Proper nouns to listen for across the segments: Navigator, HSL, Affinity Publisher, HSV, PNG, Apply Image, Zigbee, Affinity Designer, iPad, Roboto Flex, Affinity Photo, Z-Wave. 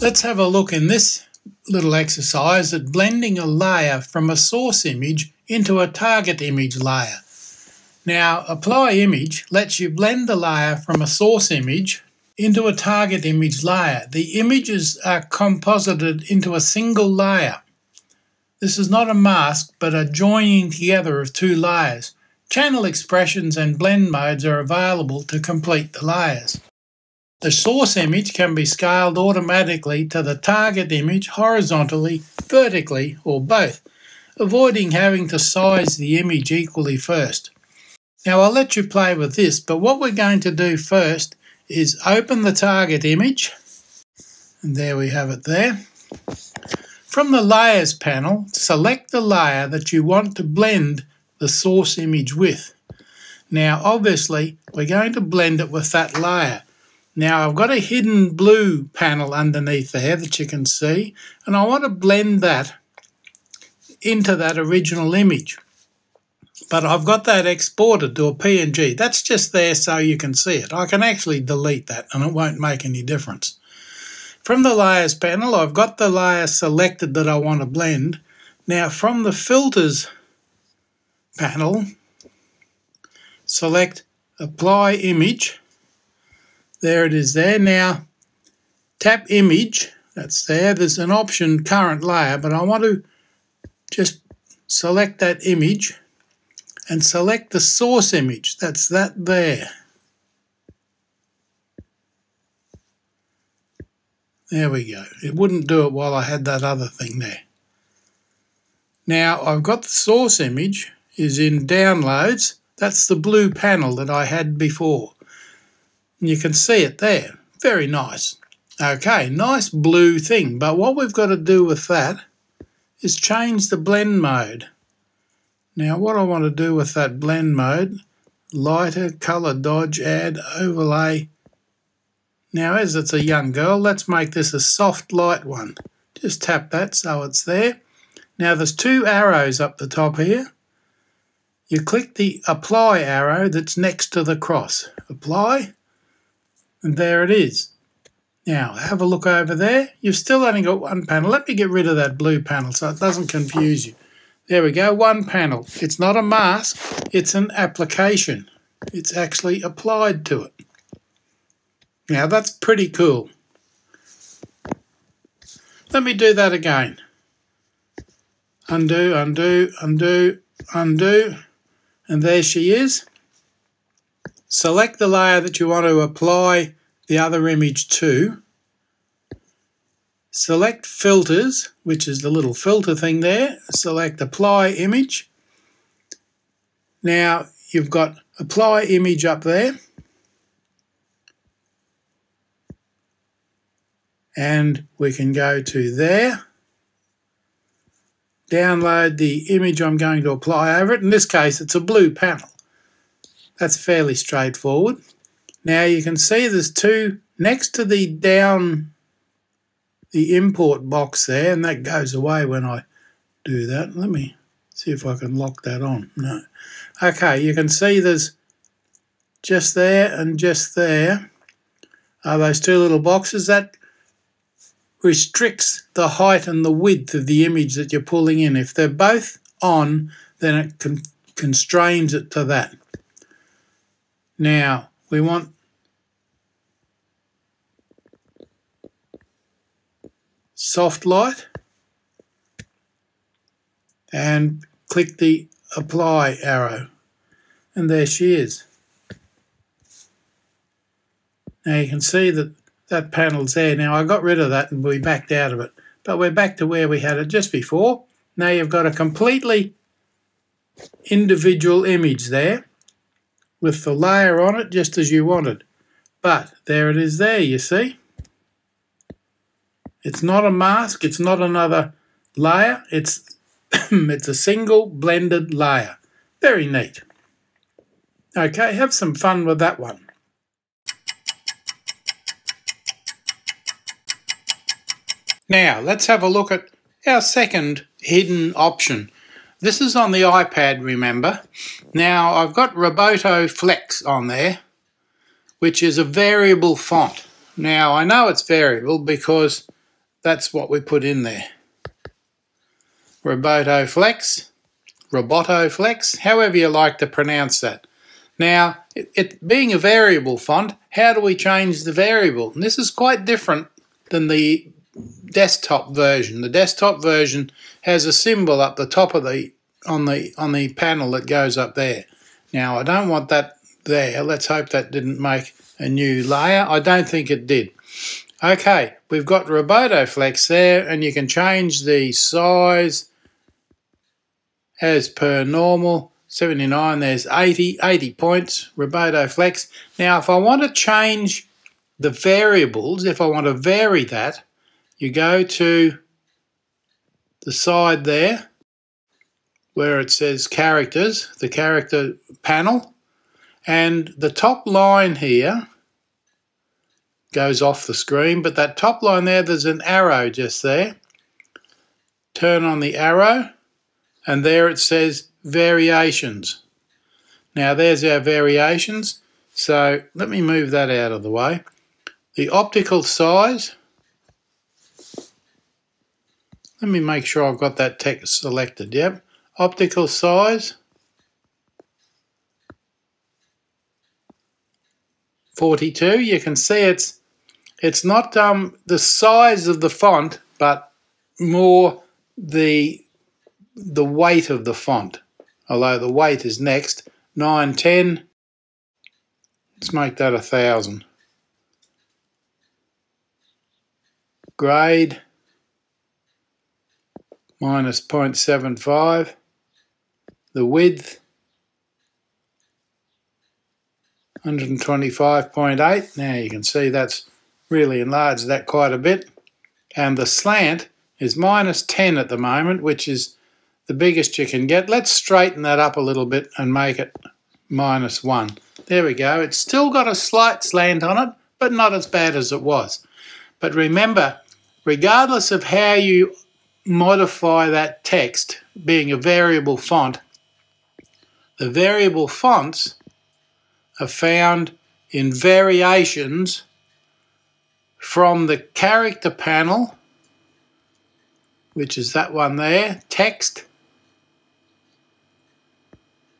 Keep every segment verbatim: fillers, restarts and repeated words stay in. Let's have a look in this little exercise at blending a layer from a source image into a target image layer. Now, Apply Image lets you blend the layer from a source image into a target image layer. The images are composited into a single layer. This is not a mask, but a joining together of two layers. Channel expressions and blend modes are available to complete the layers. The source image can be scaled automatically to the target image horizontally, vertically, or both, avoiding having to size the image equally first. Now I'll let you play with this, but what we're going to do first is open the target image, and there we have it there. From the Layers panel, select the layer that you want to blend the source image with. Now obviously we're going to blend it with that layer. Now I've got a hidden blue panel underneath there that you can see, and I want to blend that into that original image. But I've got that exported to a P N G. That's just there so you can see it. I can actually delete that and it won't make any difference. From the Layers panel, I've got the layer selected that I want to blend. Now from the Filters panel, select Apply Image. There it is there. Now tap Image. That's there. There's an option Current Layer, but I want to just select that image and select the source image. That's that there. There we go. It wouldn't do it while I had that other thing there. Now I've got the source image is in Downloads. That's the blue panel that I had before. And you can see it there. Very nice. Okay, nice blue thing. But what we've got to do with that is change the blend mode. Now what I want to do with that blend mode, lighter, colour dodge, add, overlay. Now as it's a young girl, let's make this a soft light one. Just tap that so it's there. Now there's two arrows up the top here. You click the Apply arrow that's next to the cross. Apply, and there it is. Now have a look over there. You've still only got one panel. Let me get rid of that blue panel so it doesn't confuse you. There we go, one panel. It's not a mask, it's an application. It's actually applied to it. Now that's pretty cool. Let me do that again. Undo, undo, undo, undo, and there she is. Select the layer that you want to apply the other image to. Select Filters, which is the little filter thing there. Select Apply Image. Now you've got Apply Image up there. And we can go to there. Download the image I'm going to apply over it. In this case, it's a blue panel. That's fairly straightforward. Now you can see there's two next to the down... the import box there, and that goes away when I do that. Let me see if I can lock that on. No. Okay, you can see there's just there and just there are those two little boxes. That restricts the height and the width of the image that you're pulling in. If they're both on, then it con- constrains it to that. Now, we want soft light and click the Apply arrow, and there she is. Now you can see that that panel's there. Now I got rid of that and we backed out of it, but we're back to where we had it just before. Now you've got a completely individual image there with the layer on it just as you wanted, but there it is there, you see. It's not a mask, it's not another layer, it's, it's a single blended layer. Very neat. Okay, have some fun with that one. Now, let's have a look at our second hidden option. This is on the iPad, remember. Now, I've got Roboto Flex on there, which is a variable font. Now, I know it's variable because that's what we put in there. Roboto Flex, Roboto Flex, however you like to pronounce that. Now, it, it being a variable font, how do we change the variable? And this is quite different than the desktop version. The desktop version has a symbol up the top of the on the on the panel that goes up there. Now, I don't want that there. Let's hope that didn't make a new layer. I don't think it did. Okay, we've got Roboto Flex there, and you can change the size as per normal. seventy-nine, there's eighty, eighty points, Roboto Flex. Now, if I want to change the variables, if I want to vary that, you go to the side there where it says characters, the character panel, and the top line here goes off the screen, but that top line there, there's an arrow just there. Turn on the arrow, and there it says variations. Now there's our variations, so let me move that out of the way. The optical size, let me make sure I've got that text selected, yep. Optical size, forty-two. You can see it's It's not um, the size of the font, but more the the weight of the font. Although the weight is next, nine ten. Let's make that a thousand. Grade minus zero point seven five. The width one twenty-five point eight. Now you can see that's really enlarged that quite a bit, and the slant is minus ten at the moment, which is the biggest you can get. Let's straighten that up a little bit and make it minus one. There we go. It's still got a slight slant on it, but not as bad as it was. But remember, regardless of how you modify that text, being a variable font, the variable fonts are found in variations from the character panel, which is that one there, text,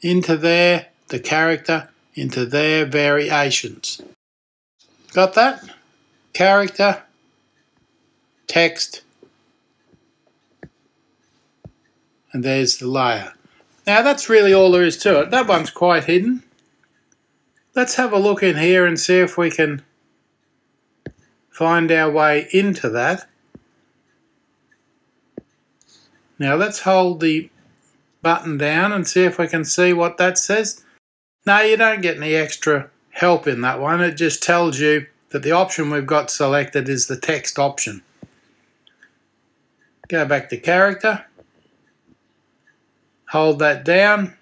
into there, the character, into their variations. Got that? Character, text, and there's the layer. Now that's really all there is to it. That one's quite hidden. Let's have a look in here and see if we can find our way into that. Now let's hold the button down and see if we can see what that says. No, you don't get any extra help in that one. It just tells you that the option we've got selected is the text option. Go back to character. Hold that down.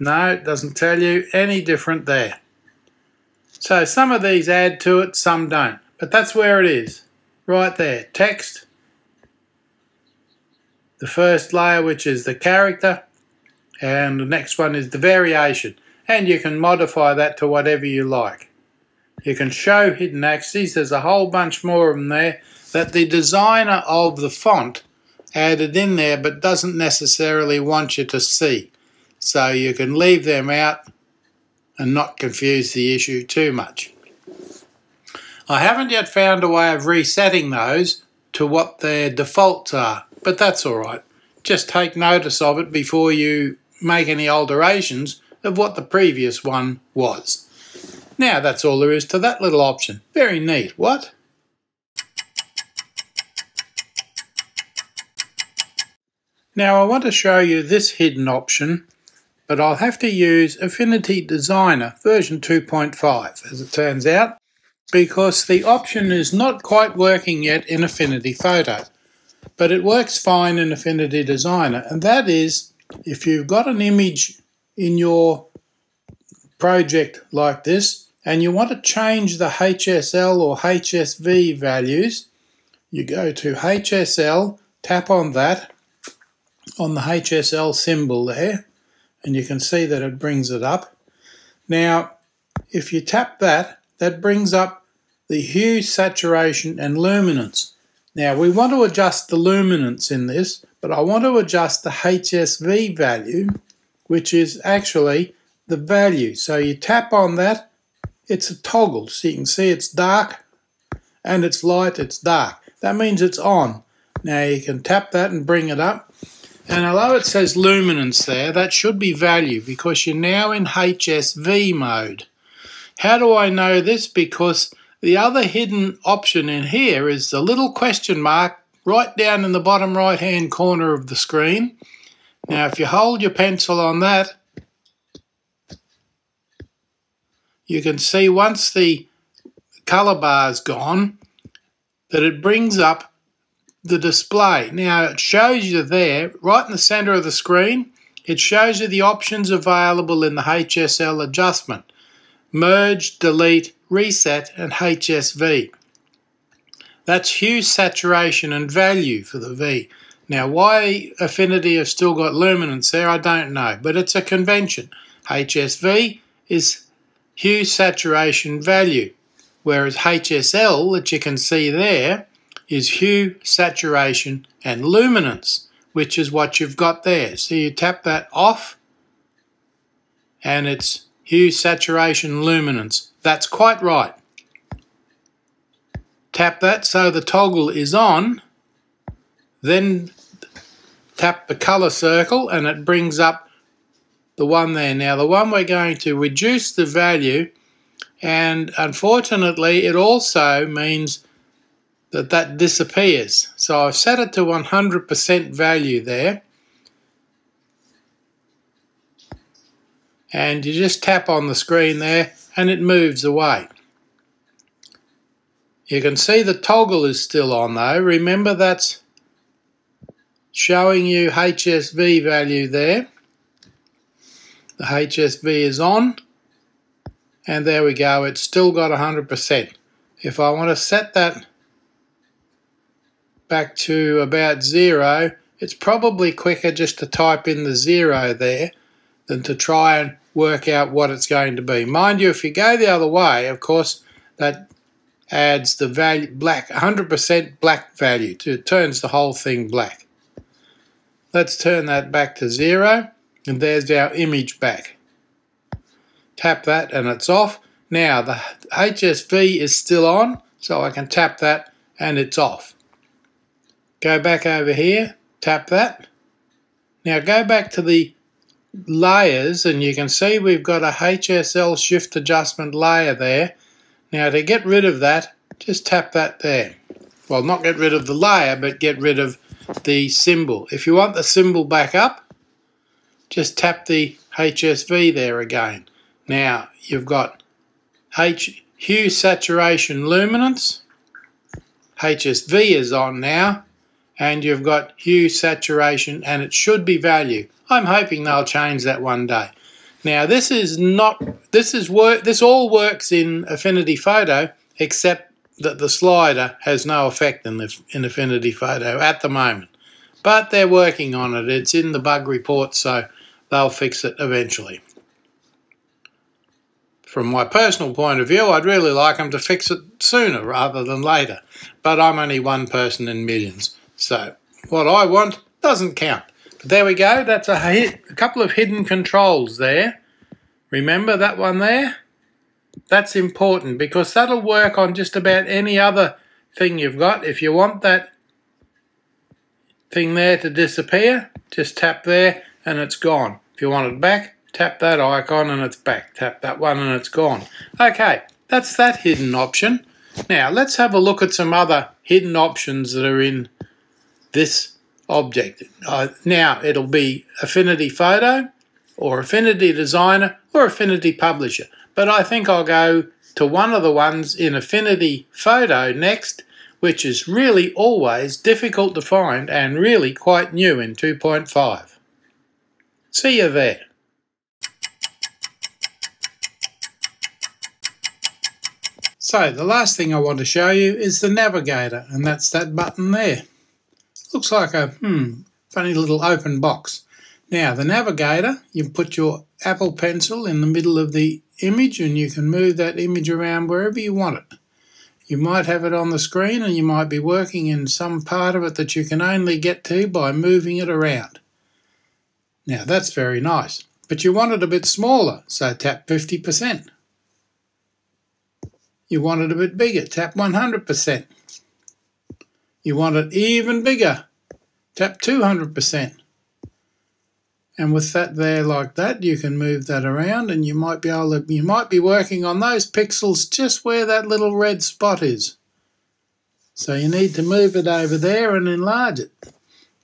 No, it doesn't tell you any different there. So some of these add to it, some don't. But that's where it is, right there, text, the first layer which is the character, and the next one is the variation, and you can modify that to whatever you like. You can show hidden axes, there's a whole bunch more of them there that the designer of the font added in there but doesn't necessarily want you to see. So you can leave them out and not confuse the issue too much. I haven't yet found a way of resetting those to what their defaults are, but that's all right. Just take notice of it before you make any alterations of what the previous one was. Now that's all there is to that little option. Very neat, what? Now I want to show you this hidden option, but I'll have to use Affinity Designer version two point five, as it turns out, because the option is not quite working yet in Affinity Photo, but it works fine in Affinity Designer, and that is if you've got an image in your project like this and you want to change the H S L or H S V values, you go to H S L, tap on that, on the H S L symbol there, and you can see that it brings it up. Now, if you tap that, that brings up the hue, saturation, and luminance. Now we want to adjust the luminance in this, but I want to adjust the H S V value, which is actually the value. So you tap on that, it's a toggle, so you can see it's dark and it's light, it's dark. That means it's on. Now you can tap that and bring it up. And although it says luminance there, that should be value because you're now in H S V mode. How do I know this? Because the other hidden option in here is the little question mark right down in the bottom right hand corner of the screen. Now if you hold your pencil on that, you can see once the color bar is gone that it brings up the display. Now it shows you there, right in the center of the screen, it shows you the options available in the H S L adjustment. Merge, delete, reset and H S V. That's hue, saturation and value for the V. Now why Affinity have still got luminance there, I don't know, but it's a convention. H S V is hue, saturation, value, whereas H S L, that you can see there, is hue, saturation and luminance, which is what you've got there. So you tap that off and it's hue, saturation, luminance. That's quite right. Tap that so the toggle is on, then tap the colour circle and it brings up the one there. Now the one we're going to reduce the value, and unfortunately it also means that that disappears. So I've set it to one hundred percent value there. And you just tap on the screen there and it moves away. You can see the toggle is still on though. Remember that's showing you H S V value there. The H S V is on and there we go, it's still got one hundred percent. If I want to set that back to about zero, it's probably quicker just to type in the zero there than to try and work out what it's going to be. Mind you, if you go the other way, of course, that adds the value black, one hundred percent black value. To, it turns the whole thing black. Let's turn that back to zero, and there's our image back. Tap that, and it's off. Now, the H S V is still on, so I can tap that, and it's off. Go back over here, tap that. Now, go back to the layers and you can see we've got a H S L shift adjustment layer there. Now to get rid of that, just tap that there. Well, not get rid of the layer, but get rid of the symbol. If you want the symbol back up, just tap the H S V there again. Now you've got H hue, saturation, luminance. H S V is on now, and you've got hue, saturation, and it should be value. I'm hoping they'll change that one day. Now this is not, this is work, this all works in Affinity Photo, except that the slider has no effect in, the, in Affinity Photo at the moment. But they're working on it, it's in the bug report, so they'll fix it eventually. From my personal point of view, I'd really like them to fix it sooner rather than later. But I'm only one person in millions, so what I want doesn't count. There we go, that's a, hit, a couple of hidden controls there. Remember that one there? That's important because that'll work on just about any other thing you've got. If you want that thing there to disappear, just tap there and it's gone. If you want it back, tap that icon and it's back. Tap that one and it's gone. Okay, that's that hidden option. Now let's have a look at some other hidden options that are in this object. Uh, now it'll be Affinity Photo or Affinity Designer or Affinity Publisher, but I think I'll go to one of the ones in Affinity Photo next, which is really always difficult to find and really quite new in two point five. See you there. So the last thing I want to show you is the Navigator, and that's that button there. Looks like a hmm, funny little open box. Now the Navigator, you put your Apple Pencil in the middle of the image and you can move that image around wherever you want it. You might have it on the screen and you might be working in some part of it that you can only get to by moving it around. Now that's very nice, but you want it a bit smaller, so tap fifty percent. You want it a bit bigger, tap one hundred percent. You want it even bigger, tap two hundred percent. And with that there like that, you can move that around, and you might be able to, you might be working on those pixels just where that little red spot is. So you need to move it over there and enlarge it,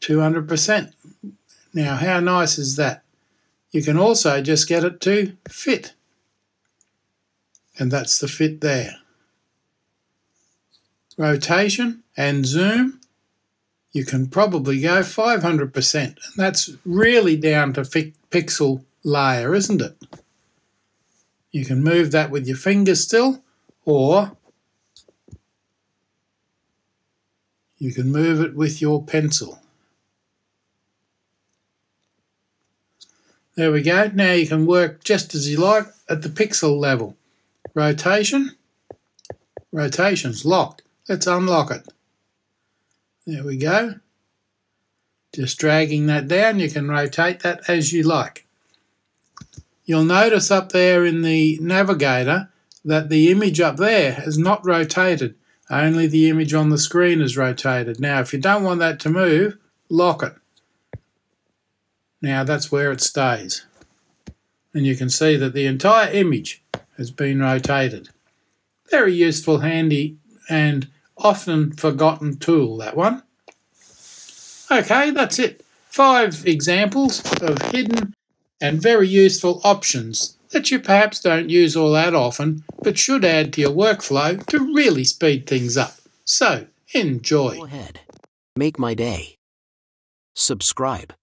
two hundred percent. Now how nice is that? You can also just get it to fit. And that's the fit there. Rotation and zoom, you can probably go five hundred percent. And that's really down to pixel layer, isn't it? You can move that with your fingers still, or you can move it with your pencil. There we go. Now you can work just as you like at the pixel level. Rotation. Rotation's locked. Let's unlock it. There we go. Just dragging that down, you can rotate that as you like. You'll notice up there in the Navigator that the image up there has not rotated. Only the image on the screen is rotated. Now, if you don't want that to move, lock it. Now that's where it stays. And you can see that the entire image has been rotated. Very useful, handy, and often forgotten tool, that one. Okay, that's it. Five examples of hidden and very useful options that you perhaps don't use all that often, but should add to your workflow to really speed things up. So, enjoy. Go ahead. Make my day. Subscribe.